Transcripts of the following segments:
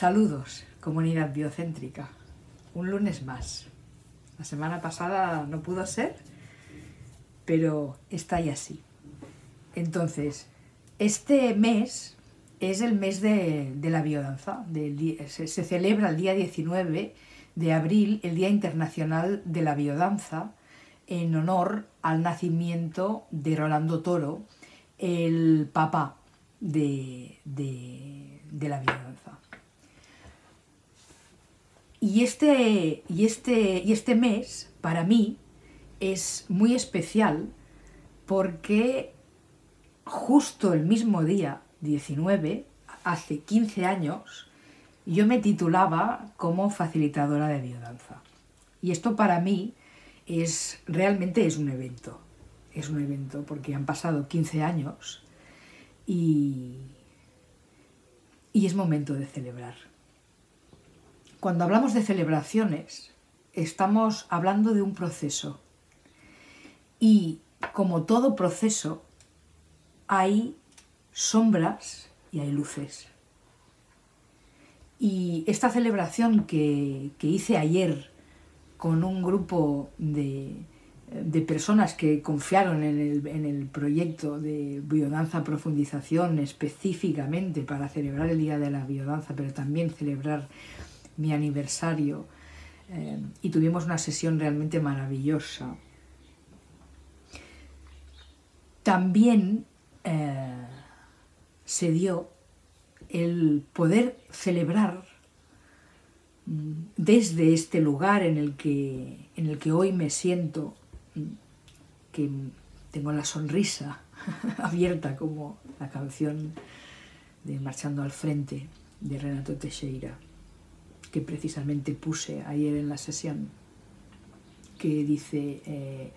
Saludos, comunidad biocéntrica. Un lunes más. La semana pasada no pudo ser, pero está ya así. Entonces, este mes es el mes de la biodanza. Se celebra el día 19 de abril, el Día Internacional de la Biodanza, en honor al nacimiento de Rolando Toro, el papá de la biodanza. Y este mes, para mí, es muy especial porque justo el mismo día, 19, hace 15 años, yo me titulaba como facilitadora de biodanza. Y esto para mí realmente es un evento. Es un evento porque han pasado 15 años y es momento de celebrar. Cuando hablamos de celebraciones, estamos hablando de un proceso. Y como todo proceso, hay sombras y hay luces. Y esta celebración que hice ayer con un grupo de personas que confiaron en el proyecto de Biodanza Profundización específicamente para celebrar el Día de la Biodanza, pero también celebrar mi aniversario, y tuvimos una sesión realmente maravillosa. También se dio el poder celebrar desde este lugar en el que hoy me siento, que tengo la sonrisa abierta como la canción de Marchando al Frente de Renato Teixeira, que precisamente puse ayer en la sesión, que dice,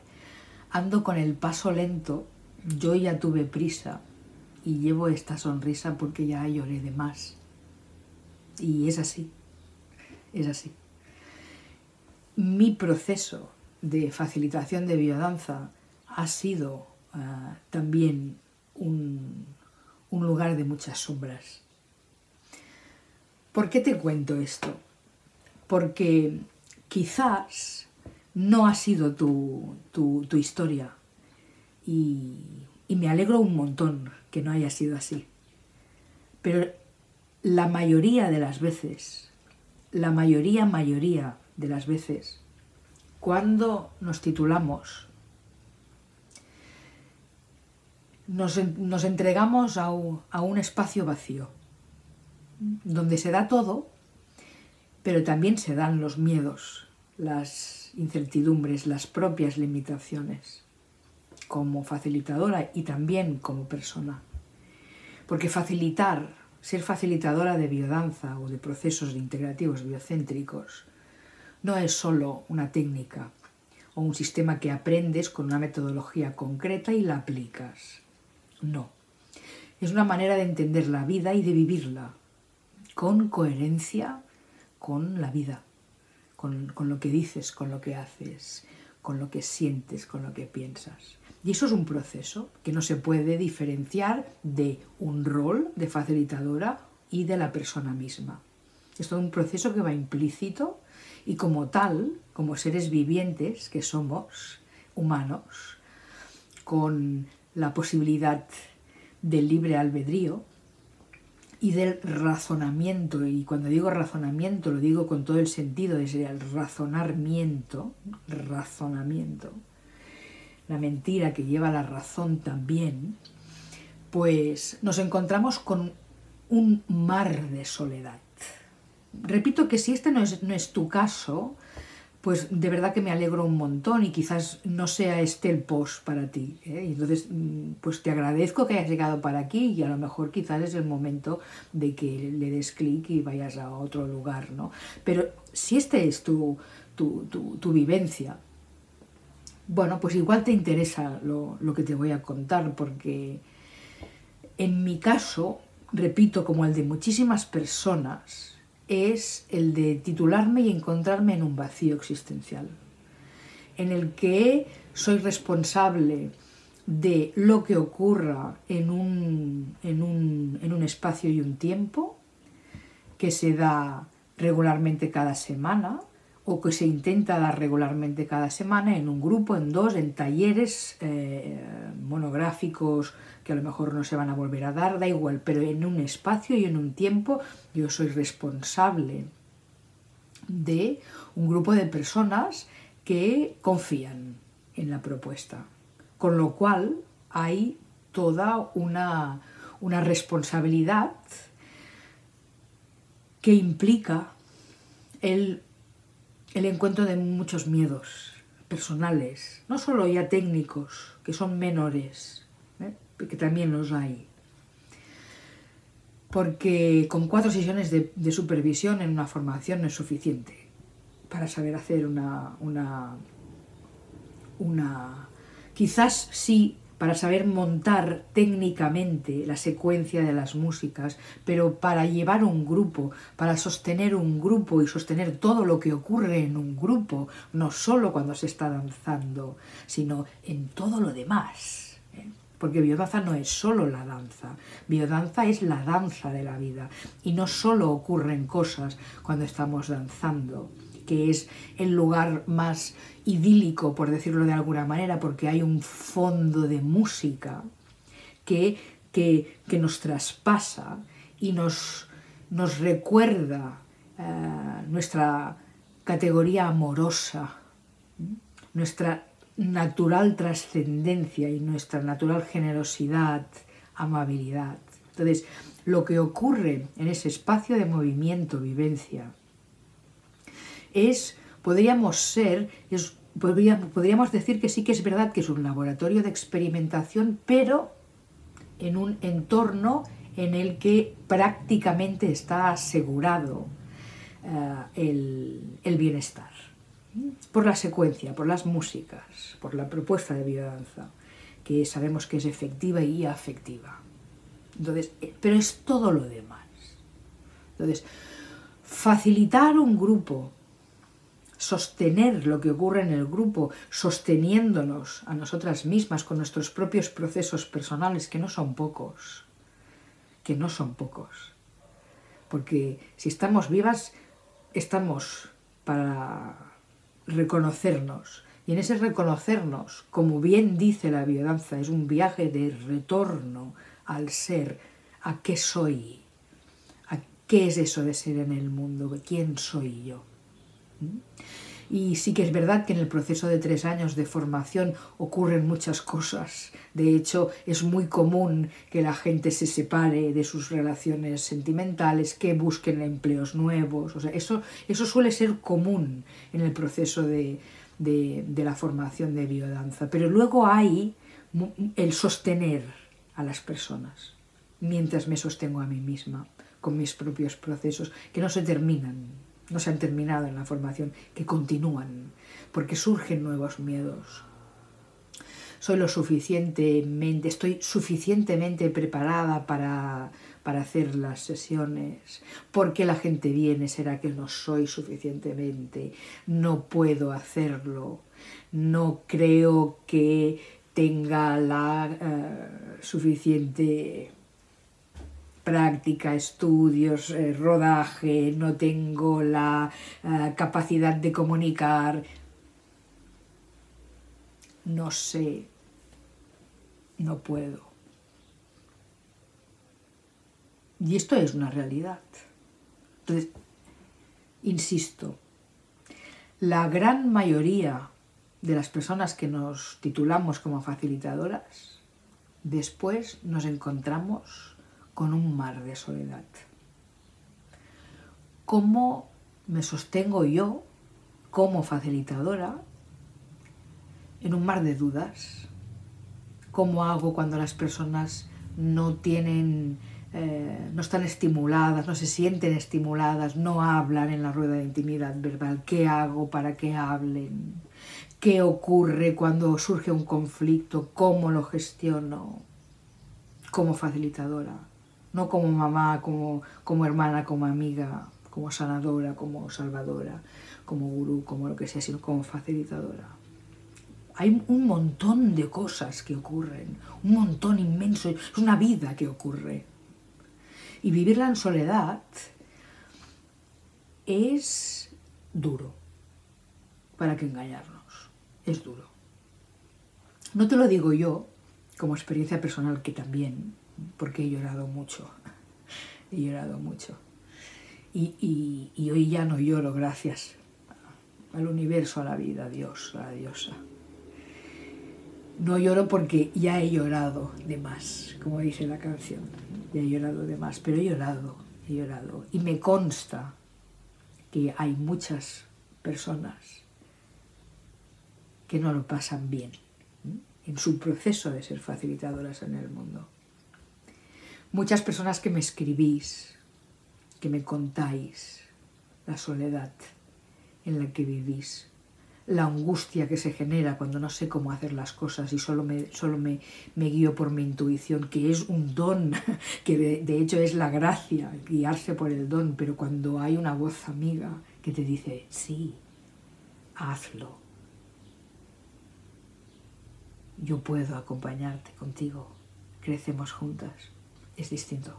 ando con el paso lento, yo ya tuve prisa y llevo esta sonrisa porque ya lloré de más. Y es así, es así. Mi proceso de facilitación de biodanza ha sido también un lugar de muchas sombras. ¿Por qué te cuento esto? Porque quizás no ha sido tu historia y me alegro un montón que no haya sido así. Pero la mayoría de las veces, la mayoría de las veces, cuando nos titulamos, nos entregamos a un espacio vacío, donde se da todo, pero también se dan los miedos, las incertidumbres, las propias limitaciones, como facilitadora y también como persona. Porque ser facilitadora de biodanza o de procesos integrativos biocéntricos, no es solo una técnica o un sistema que aprendes con una metodología concreta y la aplicas. No. Es una manera de entender la vida y de vivirla, con coherencia con la vida, con lo que dices, con lo que haces, con lo que sientes, con lo que piensas. Y eso es un proceso que no se puede diferenciar de un rol de facilitadora y de la persona misma. Es todo un proceso que va implícito y como tal, como seres vivientes que somos, humanos, con la posibilidad del libre albedrío, y del razonamiento, y cuando digo razonamiento lo digo con todo el sentido, es el razonamiento, la mentira que lleva la razón también, pues nos encontramos con un mar de soledad. Repito que si este no es tu caso, pues de verdad que me alegro un montón y quizás no sea este el post para ti, ¿eh? Entonces, pues te agradezco que hayas llegado para aquí y a lo mejor quizás es el momento de que le des clic y vayas a otro lugar, ¿no? Pero si este es tu vivencia, bueno, pues igual te interesa lo que te voy a contar, porque en mi caso, repito, como el de muchísimas personas, es el de titularme y encontrarme en un vacío existencial, en el que soy responsable de lo que ocurra en un espacio y un tiempo, que se da regularmente cada semana o que se intenta dar regularmente cada semana en un grupo, en dos, en talleres monográficos que a lo mejor no se van a volver a dar, da igual, pero en un espacio y en un tiempo yo soy responsable de un grupo de personas que confían en la propuesta, con lo cual hay toda una responsabilidad que implica el encuentro de muchos miedos personales, no solo ya técnicos, que son menores, que también los hay. Porque con 4 sesiones de supervisión en una formación no es suficiente para saber hacer una... Quizás sí, para saber montar técnicamente la secuencia de las músicas, pero para llevar un grupo, para sostener un grupo y sostener todo lo que ocurre en un grupo, no solo cuando se está danzando, sino en todo lo demás. Porque biodanza no es solo la danza, biodanza es la danza de la vida. Y no solo ocurren cosas cuando estamos danzando, que es el lugar más idílico, por decirlo de alguna manera, porque hay un fondo de música que nos traspasa y nos recuerda nuestra categoría amorosa, nuestra natural trascendencia y nuestra natural generosidad, amabilidad. Entonces, lo que ocurre en ese espacio de movimiento, vivencia, podríamos decir que sí que es verdad que es un laboratorio de experimentación, pero en un entorno en el que prácticamente está asegurado el bienestar, por la secuencia, por las músicas, por la propuesta de biodanza, que sabemos que es efectiva y afectiva. Entonces, pero es todo lo demás. Entonces, facilitar un grupo, sostener lo que ocurre en el grupo, sosteniéndonos a nosotras mismas con nuestros propios procesos personales, que no son pocos. Porque si estamos vivas, estamos para reconocernos. Y en ese reconocernos, como bien dice la biodanza, es un viaje de retorno al ser, a qué soy, a qué es eso de ser en el mundo, quién soy yo. Y sí que es verdad que en el proceso de 3 años de formación ocurren muchas cosas. De hecho, es muy común que la gente se separe de sus relaciones sentimentales, que busquen empleos nuevos. O sea, eso suele ser común en el proceso de la formación de biodanza. Pero luego hay el sostener a las personas, mientras me sostengo a mí misma con mis propios procesos, que no se terminan. No se han terminado en la formación, que continúan, porque surgen nuevos miedos. Estoy suficientemente preparada para hacer las sesiones. ¿Por qué la gente viene? ¿Será que no soy suficientemente? No puedo hacerlo. No creo que tenga la suficiente práctica, estudios, rodaje, no tengo la capacidad de comunicar, no sé, no puedo. Y esto es una realidad. Entonces, insisto, la gran mayoría de las personas que nos titulamos como facilitadoras, después nos encontramos con un mar de soledad. ¿Cómo me sostengo yo como facilitadora en un mar de dudas? ¿Cómo hago cuando las personas no están estimuladas, no se sienten estimuladas, no hablan en la rueda de intimidad verbal? ¿Qué hago para que hablen? ¿Qué ocurre cuando surge un conflicto? ¿Cómo lo gestiono como facilitadora? No como mamá, como hermana, como amiga, como sanadora, como salvadora, como gurú, como lo que sea, sino como facilitadora. Hay un montón de cosas que ocurren, un montón inmenso, es una vida que ocurre. Y vivirla en soledad es duro, para que engañarnos, es duro. No te lo digo yo, como experiencia personal, que también, porque he llorado mucho, he llorado mucho. Y hoy ya no lloro, gracias al universo, a la vida, a Dios, a la diosa. No lloro porque ya he llorado de más, como dice la canción, ya he llorado de más, pero he llorado, y me consta que hay muchas personas que no lo pasan bien en su proceso de ser facilitadoras en el mundo. Muchas personas que me escribís, que me contáis la soledad en la que vivís, la angustia que se genera cuando no sé cómo hacer las cosas y solo me guío por mi intuición, que es un don, que de hecho es la gracia, guiarse por el don, pero cuando hay una voz amiga que te dice, sí, hazlo, yo puedo acompañarte contigo, crecemos juntas, es distinto.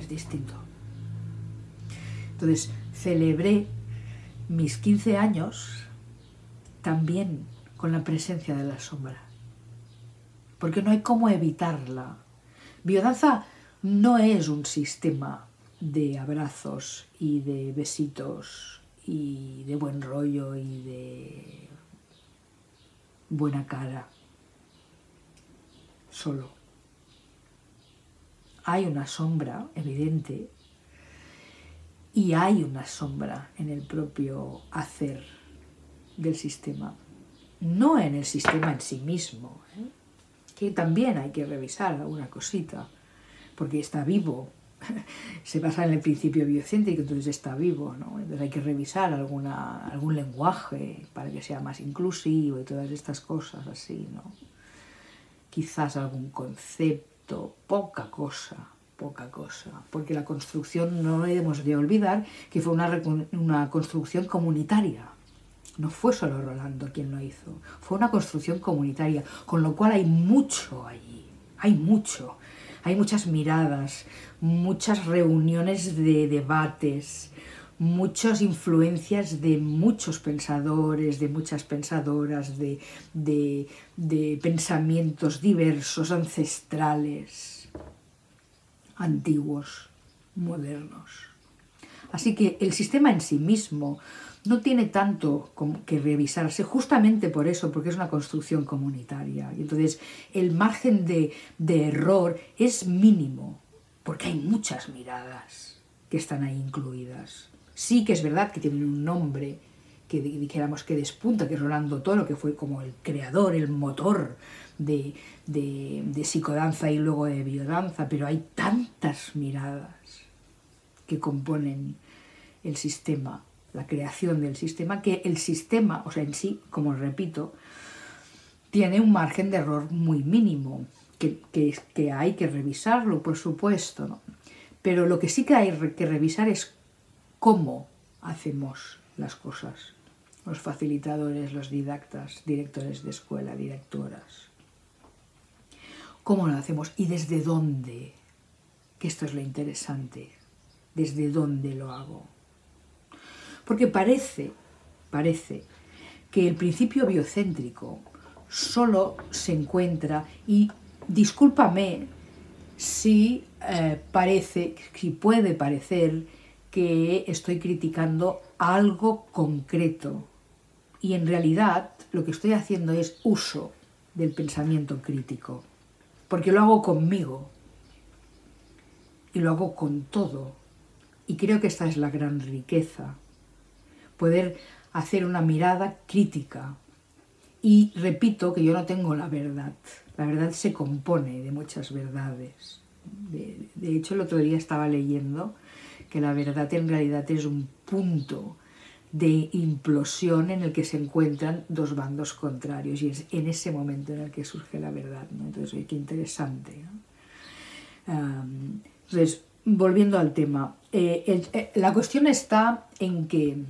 Es distinto. Entonces, celebré mis 15 años también con la presencia de la sombra, porque no hay cómo evitarla. Biodanza no es un sistema de abrazos y de besitos y de buen rollo y de buena cara solo. Hay una sombra evidente y hay una sombra en el propio hacer del sistema, no en el sistema en sí mismo, ¿eh? Que también hay que revisar alguna cosita, porque está vivo, se basa en el principio biocéntrico, entonces está vivo, ¿no? Entonces hay que revisar algún lenguaje para que sea más inclusivo y todas estas cosas así, ¿no? Quizás algún concepto, poca cosa, porque la construcción no hemos de olvidar que fue una construcción comunitaria. No fue solo Rolando quien lo hizo, fue una construcción comunitaria, con lo cual hay mucho allí, hay mucho. Hay muchas miradas, muchas reuniones de debates, muchas influencias de muchos pensadores, de muchas pensadoras, de pensamientos diversos, ancestrales, antiguos, modernos. Así que el sistema en sí mismo no tiene tanto que revisarse, justamente por eso, porque es una construcción comunitaria. Y entonces el margen de error es mínimo, porque hay muchas miradas que están ahí incluidas. Sí que es verdad que tienen un nombre que dijéramos que despunta, que es Rolando Toro, que fue como el creador, el motor de psicodanza y luego de biodanza, pero hay tantas miradas que componen el sistema, la creación del sistema, que el sistema, o sea, en sí, como repito, tiene un margen de error muy mínimo, que hay que revisarlo, por supuesto, ¿no? Pero lo que sí que hay que revisar es cómo hacemos las cosas, los facilitadores, los didactas, directores de escuela, directoras. ¿Cómo lo hacemos y desde dónde? Que esto es lo interesante, desde dónde lo hago. Porque parece que el principio biocéntrico solo se encuentra, y discúlpame si si puede parecer que estoy criticando algo concreto, y en realidad lo que estoy haciendo es uso del pensamiento crítico, porque lo hago conmigo y lo hago con todo, y creo que esta es la gran riqueza. Poder hacer una mirada crítica. Y repito que yo no tengo la verdad. La verdad se compone de muchas verdades. De hecho, el otro día estaba leyendo que la verdad en realidad es un punto de implosión en el que se encuentran dos bandos contrarios. Y es en ese momento en el que surge la verdad, ¿no? Entonces, oye, qué interesante, ¿no? Entonces, volviendo al tema. La cuestión está en que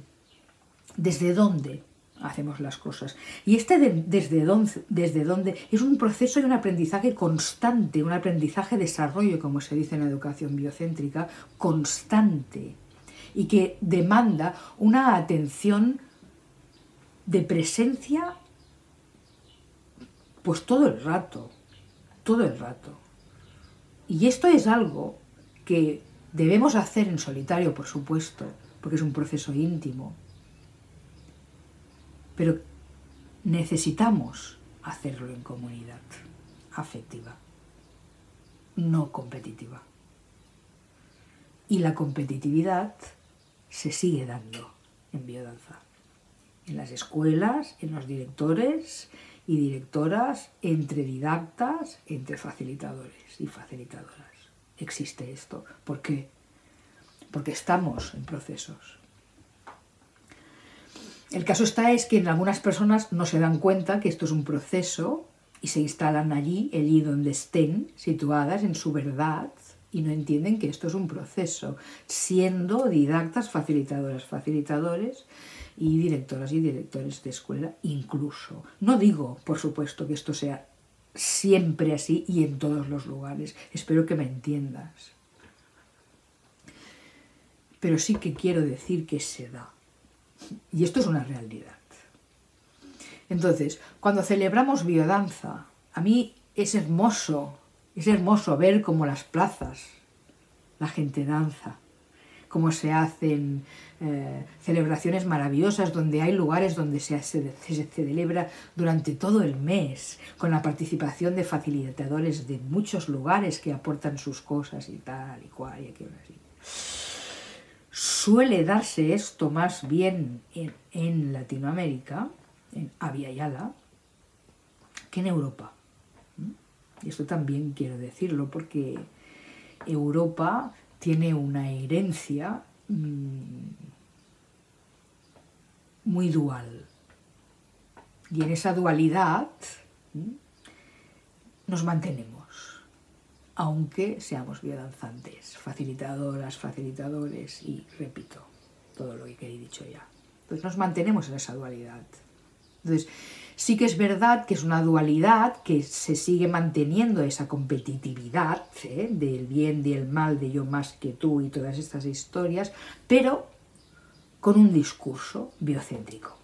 ¿desde dónde hacemos las cosas. Y este desde dónde es un proceso y un aprendizaje constante, un aprendizaje-desarrollo, como se dice en la educación biocéntrica, constante, y que demanda una atención de presencia pues todo el rato. Y esto es algo que debemos hacer en solitario, por supuesto, porque es un proceso íntimo, pero necesitamos hacerlo en comunidad afectiva, no competitiva. Y la competitividad se sigue dando en biodanza, en las escuelas, en los directores y directoras, entre didactas, entre facilitadores y facilitadoras. Existe esto. ¿Por qué? Porque estamos en procesos. El caso está es que en algunas personas no se dan cuenta que esto es un proceso y se instalan allí donde estén, situadas en su verdad, y no entienden que esto es un proceso, siendo didactas, facilitadoras, facilitadores y directoras y directores de escuela incluso. No digo, por supuesto, que esto sea siempre así y en todos los lugares. Espero que me entiendas. Pero sí que quiero decir que se da. Y esto es una realidad. Entonces, cuando celebramos biodanza, a mí es hermoso ver cómo las plazas, la gente danza, cómo se hacen celebraciones maravillosas, donde hay lugares donde se celebra durante todo el mes, con la participación de facilitadores de muchos lugares que aportan sus cosas y tal y cual y aquello así. Suele darse esto más bien en Latinoamérica, en Abya Yala, que en Europa. Y esto también quiero decirlo porque Europa tiene una herencia muy dual. Y en esa dualidad nos mantenemos, aunque seamos biodanzantes, facilitadoras, facilitadores y, repito, todo lo que he dicho ya. Pues nos mantenemos en esa dualidad. Entonces, sí que es verdad que es una dualidad, que se sigue manteniendo esa competitividad, del bien y el mal, de yo más que tú y todas estas historias, pero con un discurso biocéntrico,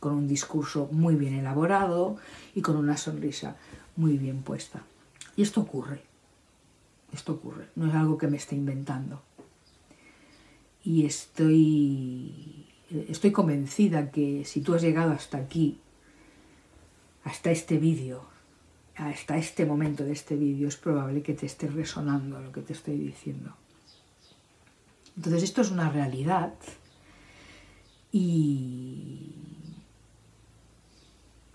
con un discurso muy bien elaborado y con una sonrisa muy bien puesta. Y esto ocurre, no es algo que me esté inventando. Y estoy convencida que si tú has llegado hasta aquí, hasta este vídeo, hasta este momento de este vídeo, es probable que te esté resonando lo que te estoy diciendo. Entonces esto es una realidad y,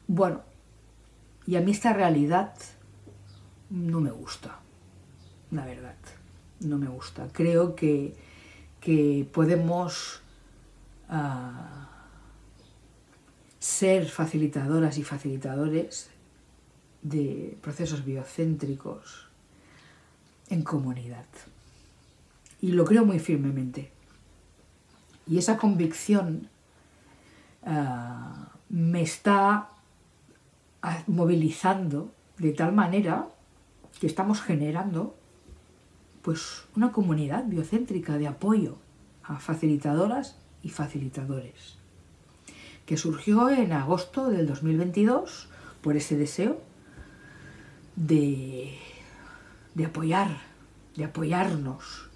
bueno, y a mí esta realidad no me gusta, la verdad, no me gusta. Creo que podemos ser facilitadoras y facilitadores de procesos biocéntricos en comunidad. Y lo creo muy firmemente. Y esa convicción me está movilizando de tal manera que estamos generando pues una comunidad biocéntrica de apoyo a facilitadoras y facilitadores, que surgió en agosto del 2022 por ese deseo de apoyarnos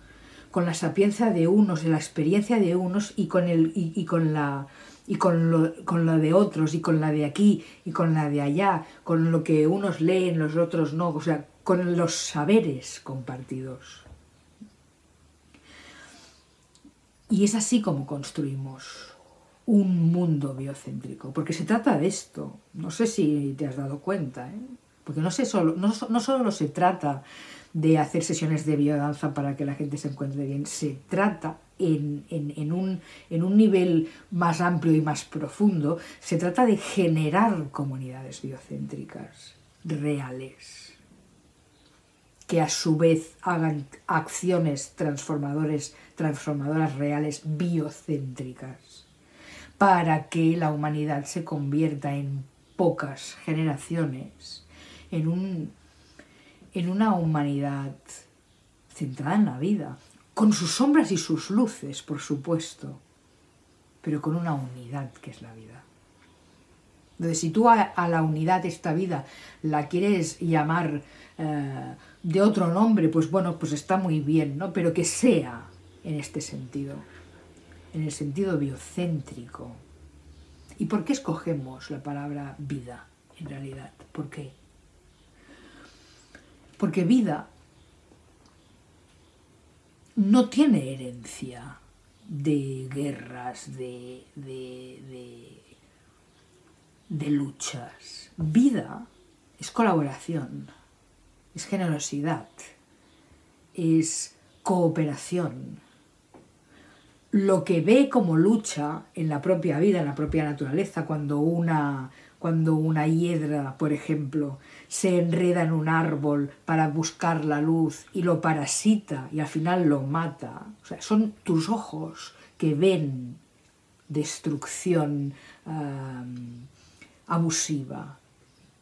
con la sapiencia de unos, de la experiencia de unos y con la de otros y con la de aquí y con la de allá, con lo que unos leen, los otros no, o sea, con los saberes compartidos. Y es así como construimos un mundo biocéntrico, porque se trata de esto. No sé si te has dado cuenta, porque no solo se trata de hacer sesiones de biodanza para que la gente se encuentre bien, se trata en un nivel más amplio y más profundo, se trata de generar comunidades biocéntricas reales, que a su vez hagan acciones transformadoras reales biocéntricas. para que la humanidad se convierta en pocas generaciones, en una humanidad centrada en la vida, con sus sombras y sus luces, por supuesto, pero con una unidad que es la vida. Entonces, si tú a la unidad de esta vida la quieres llamar de otro nombre, pues bueno, pues está muy bien, ¿no? Pero que sea en este sentido, en el sentido biocéntrico. ¿Y por qué escogemos la palabra vida, en realidad? ¿Por qué? Porque vida no tiene herencia de guerras, de luchas. Vida es colaboración, es generosidad, es cooperación. Lo que ve como lucha en la propia vida, en la propia naturaleza, cuando una hiedra, por ejemplo, se enreda en un árbol para buscar la luz y lo parasita y al final lo mata. O sea, son tus ojos que ven destrucción abusiva.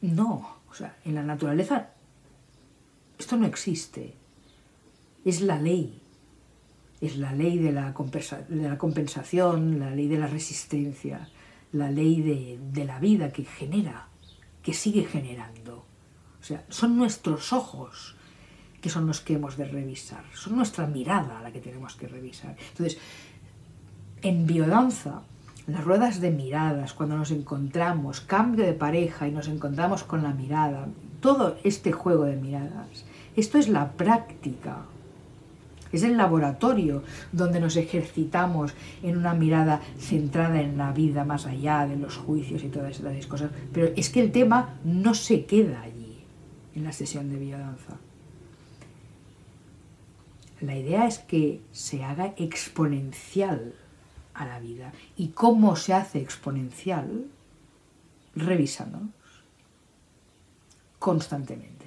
No, o sea, en la naturaleza esto no existe. Es la ley. Es la ley de la compensación, la ley de la resistencia, la ley de la vida que genera, que sigue generando. O sea, son nuestros ojos que son los que hemos de revisar, son nuestra mirada la que tenemos que revisar. Entonces, en biodanza, las ruedas de miradas, cuando nos encontramos, cambio de pareja y nos encontramos con la mirada, todo este juego de miradas, esto es la práctica. Es el laboratorio donde nos ejercitamos en una mirada centrada en la vida, más allá de los juicios y todas esas cosas. Pero es que el tema no se queda allí, en la sesión de biodanza. La idea es que se haga exponencial a la vida. ¿Y cómo se hace exponencial? Revisándonos constantemente.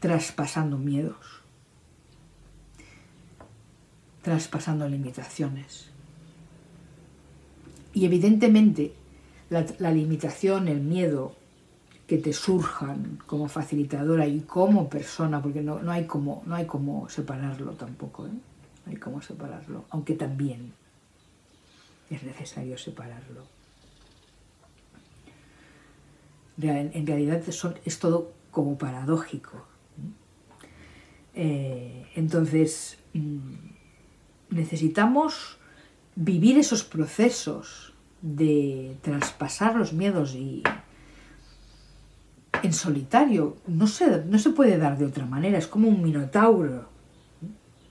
Traspasando miedos, traspasando limitaciones. Y evidentemente la limitación, el miedo que te surjan como facilitadora y como persona, porque no hay como separarlo tampoco, ¿eh? No hay como separarlo, aunque también es necesario separarlo. En realidad es todo como paradójico. Entonces, necesitamos vivir esos procesos de traspasar los miedos y en solitario. No se puede dar de otra manera, es como un minotauro,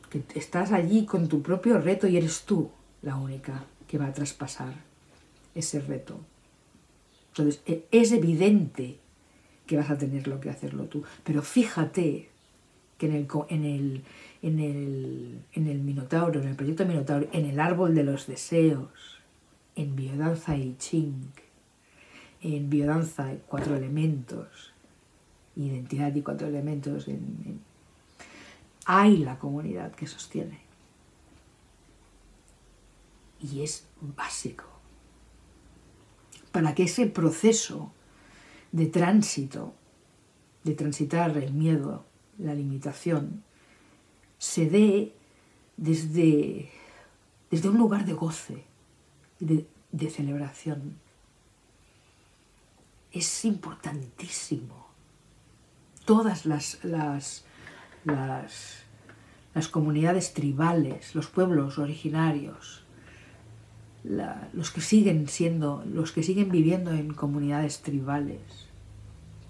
que estás allí con tu propio reto y eres tú la única que va a traspasar ese reto. Entonces, es evidente que vas a tenerlo que hacerlo tú, pero fíjate que en el minotauro, en el proyecto minotauro, en el árbol de los deseos, en biodanza I Ching, en biodanza 4 elementos, identidad y 4 elementos, hay la comunidad que sostiene. Y es básico para que ese proceso de tránsito, de transitar el miedo, la limitación, se dé desde un lugar de goce, de celebración. Es importantísimo. Todas las comunidades tribales, los pueblos originarios, los que siguen viviendo en comunidades tribales.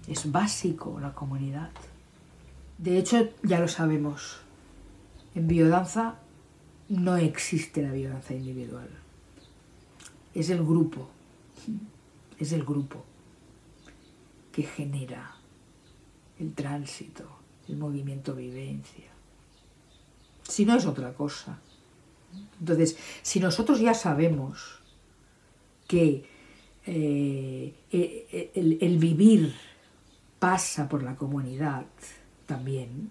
Es básico la comunidad. De hecho, ya lo sabemos, en biodanza no existe la biodanza individual. Es el grupo, que genera el tránsito, el movimiento vivencia. Si no es otra cosa. Entonces, si nosotros ya sabemos que el vivir pasa por la comunidad también,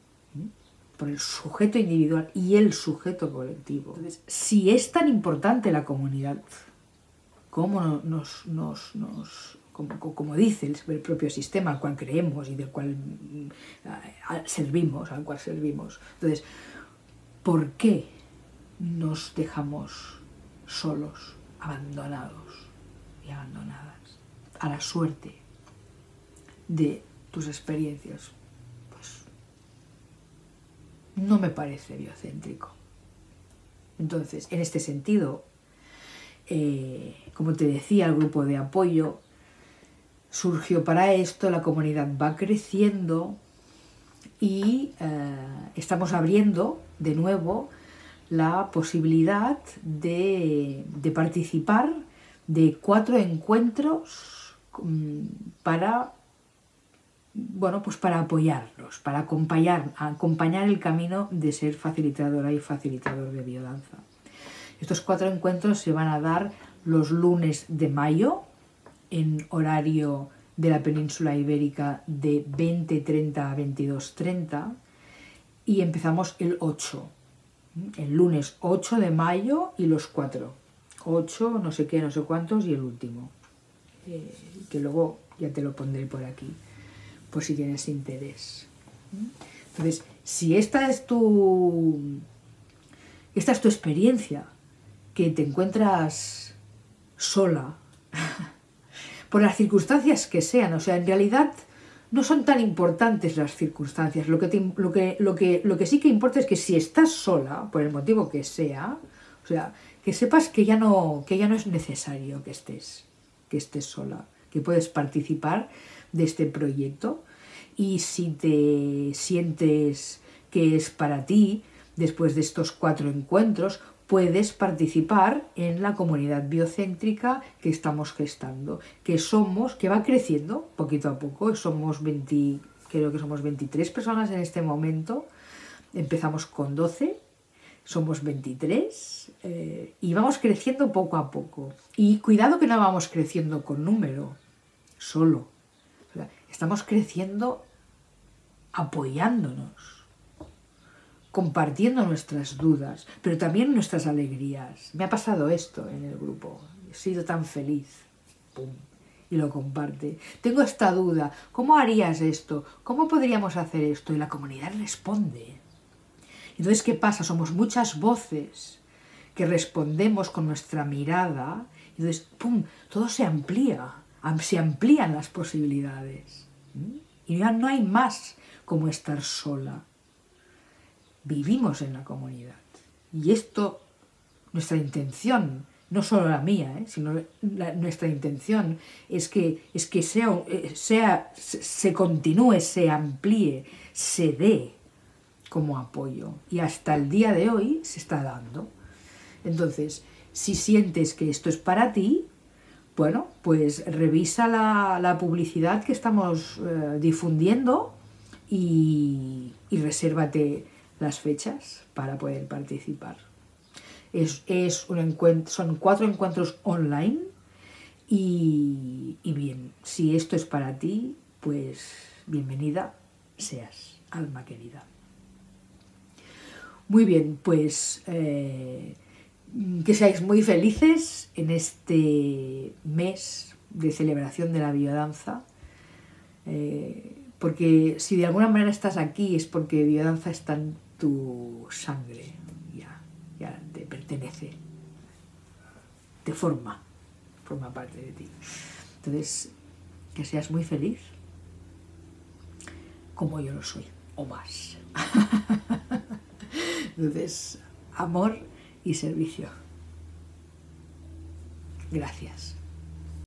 por el sujeto individual y el sujeto colectivo. Entonces, si es tan importante la comunidad, ¿cómo como dice el propio sistema al cual creemos y del cual servimos, Entonces, ¿por qué nos dejamos solos, abandonados y abandonadas a la suerte de tus experiencias? Pues no me parece biocéntrico. Entonces, en este sentido, como te decía, el grupo de apoyo surgió para esto, la comunidad va creciendo y estamos abriendo de nuevo la posibilidad de participar de 4 encuentros para, bueno, pues para apoyarlos, para acompañar el camino de ser facilitadora y facilitador de biodanza. Estos 4 encuentros se van a dar los lunes de mayo en horario de la península ibérica de 20:30 a 22:30 y empezamos el 8. El lunes 8 de mayo y los 4. 8, no sé qué, no sé cuántos y el último. Que luego ya te lo pondré por aquí, por si tienes interés. Entonces, si esta es tu experiencia, que te encuentras sola, por las circunstancias que sean, o sea, en realidad no son tan importantes las circunstancias. Lo que sí que importa es que si estás sola, por el motivo que sea, o sea, que sepas que ya no es necesario que estés sola, que puedes participar de este proyecto. Y si te sientes que es para ti, después de estos 4 encuentros, puedes participar en la comunidad biocéntrica que estamos gestando, que va creciendo poquito a poco. Creo que somos 23 personas en este momento, empezamos con 12, somos 23 y vamos creciendo poco a poco. Y cuidado que no vamos creciendo con número, solo. O sea, estamos creciendo apoyándonos, compartiendo nuestras dudas, pero también nuestras alegrías. Me ha pasado esto en el grupo, he sido tan feliz, ¡pum!, y lo comparte. Tengo esta duda, ¿cómo harías esto? ¿Cómo podríamos hacer esto? Y la comunidad responde. Entonces, ¿qué pasa? Somos muchas voces que respondemos con nuestra mirada, y entonces, ¡pum!, todo se amplían las posibilidades. Y ya no hay más como estar sola. Vivimos en la comunidad. Y esto, nuestra intención, no solo la mía, sino nuestra intención es que se continúe, se amplíe, se dé como apoyo. Y hasta el día de hoy se está dando. Entonces, si sientes que esto es para ti, bueno, pues revisa la publicidad que estamos difundiendo y resérvate las fechas para poder participar. Son 4 encuentros online y bien, si esto es para ti, pues bienvenida seas, alma querida. Muy bien, pues que seáis muy felices en este mes de celebración de la biodanza, porque si de alguna manera estás aquí es porque biodanza es tan tu sangre, ya te pertenece, te forma parte de ti. Entonces, que seas muy feliz, como yo lo soy, o más. Entonces, amor y servicio. Gracias.